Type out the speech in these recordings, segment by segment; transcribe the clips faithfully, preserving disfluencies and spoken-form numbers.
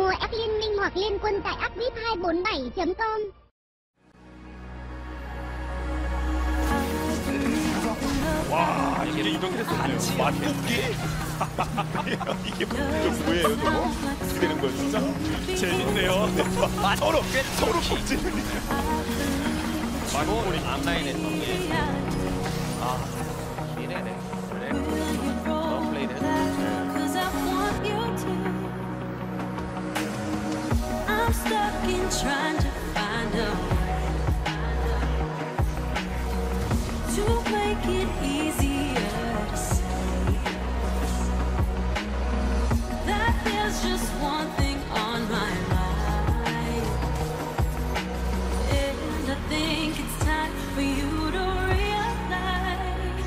mua app Liên Minh hoặc Liên Quân tại app vip hai bốn bảy chấm com. 와, 이게 이동했었네요. 맞붙기? 이게 좀 뭐예요, 저거? 어떻게 되는 거예요, 진짜? 재밌네요. 서로, 서로 복지는. 맞붙기 암라인에서. 아, 기네네. 그래. 더 플레이를 해줬는데. To make it easier to see that there's just one thing on my mind, and I think it's time for you to realize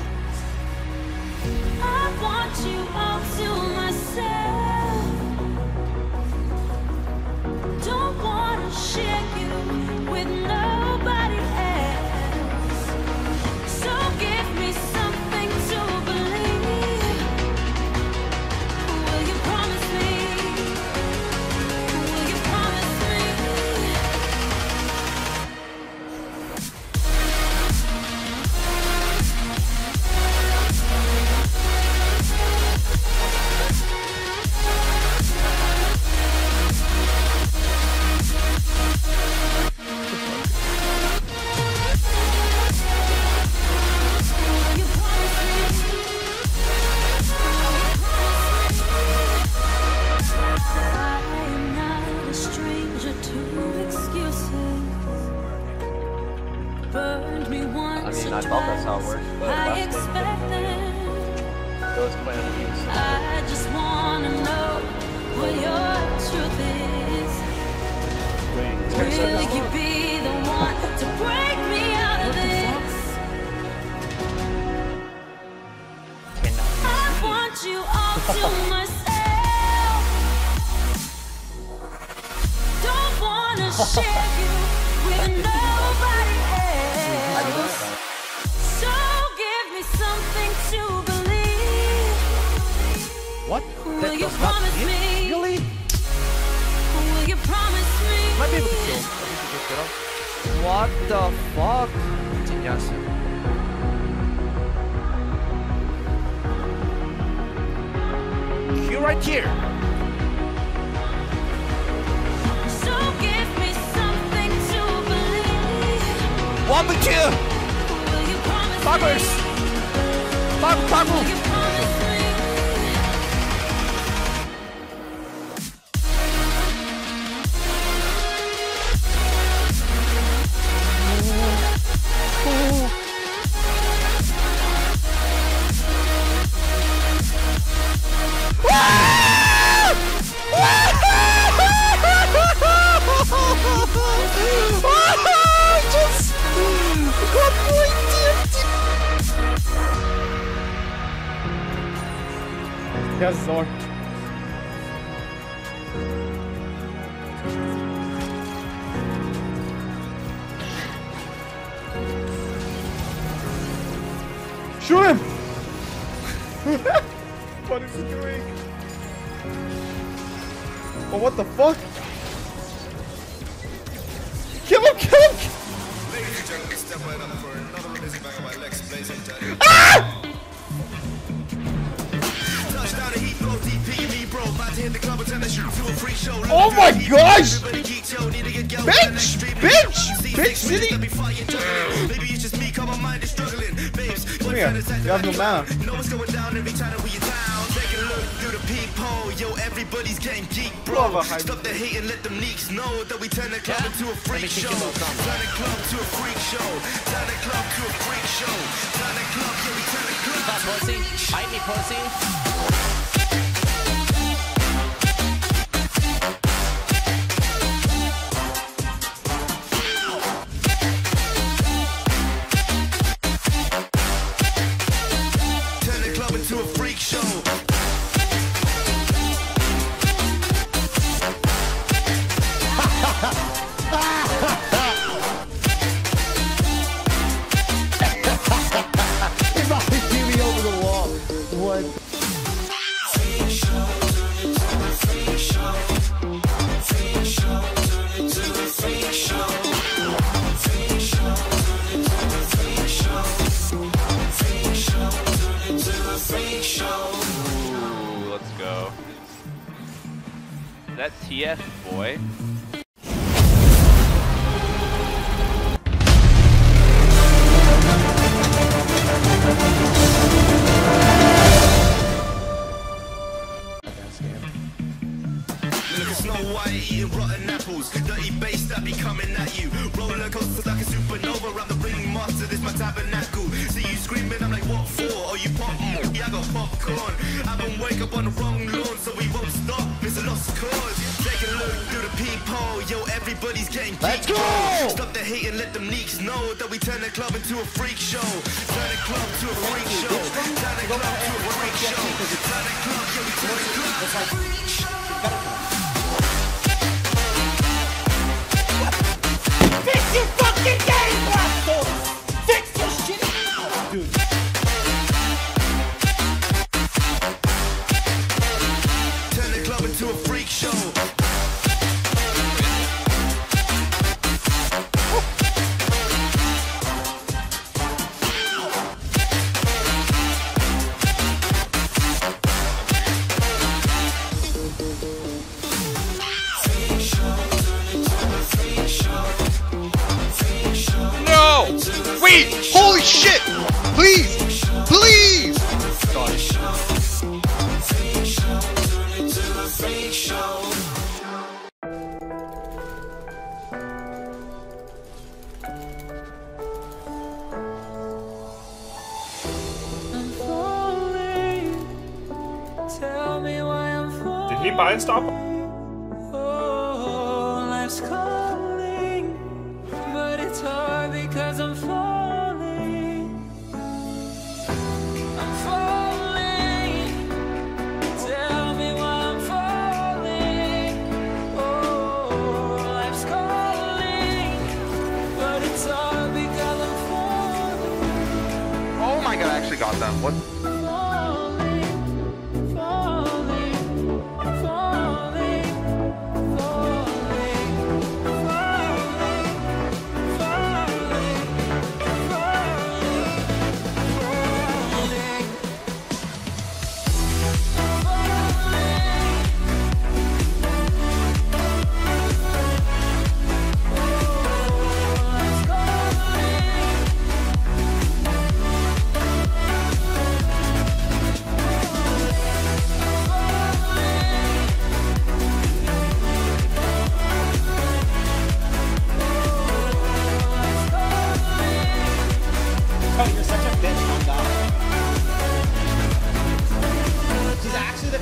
I want you all to myself. Don't wanna share you with nobody else. Stop the hate and let them leaks know that we turn the club into a freak show. Turn the club to a freak show. Turn the club to a freak show. Turn the club, yeah, we turn the club. That's Percy. I need Percy. Turn the club into a freak show. He might be me over the wall. What? That's T F, boy. Rotten apples, dirty bass that be coming at you. Roller coasters like a supernova. I'm the ring master, this my tabernacle. See you screaming, I'm like, what for? Are you popping? Yeah, I got popcorn. I've been wake up on the wrong lawn, so we won't stop. It's a lost cause. Take a look through the peephole. Yo, everybody's getting let's go. Stop the hate and let them leaks know that we turn the club into a freak show. Turn the club to a freak show. Turn the club to a freak show. Turn the club, yeah, we turn the club to a freak show. Fix your fucking game platform! Fix your shit out! Dude. Turn the club into a freak show. Wait! Holy shit! Please! Please! God. Did he buy and stop? Got them. What? Falling, falling, falling,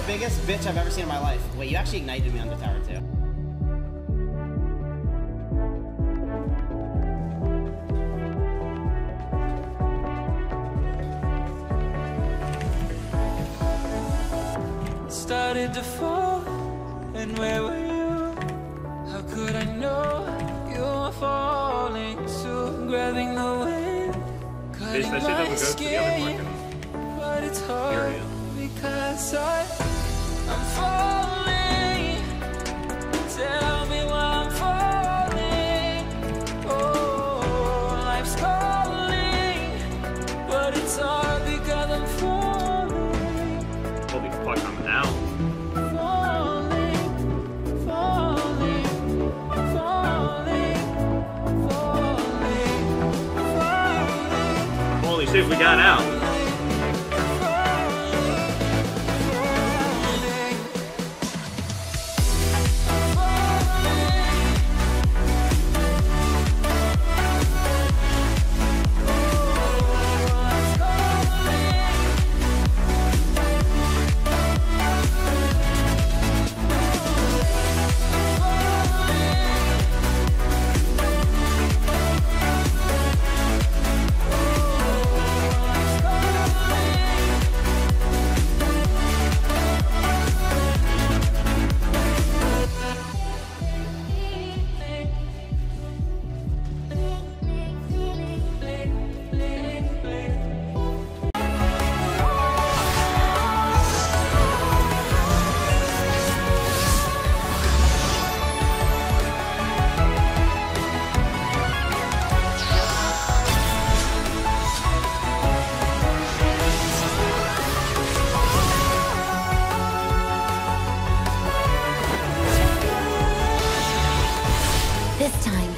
biggest bitch I've ever seen in my life. Wait, you actually ignited me on the tower too. It started to fall, and where were you? How could I know you were falling? So grabbing the wind, cutting my skin, but it's hard because I. I'm falling, tell me why I'm falling. Oh, life's calling, but it's all because I'm falling. Holy fuck, I'm now. Falling, falling, falling, falling, falling. Holy shit, we got out. time.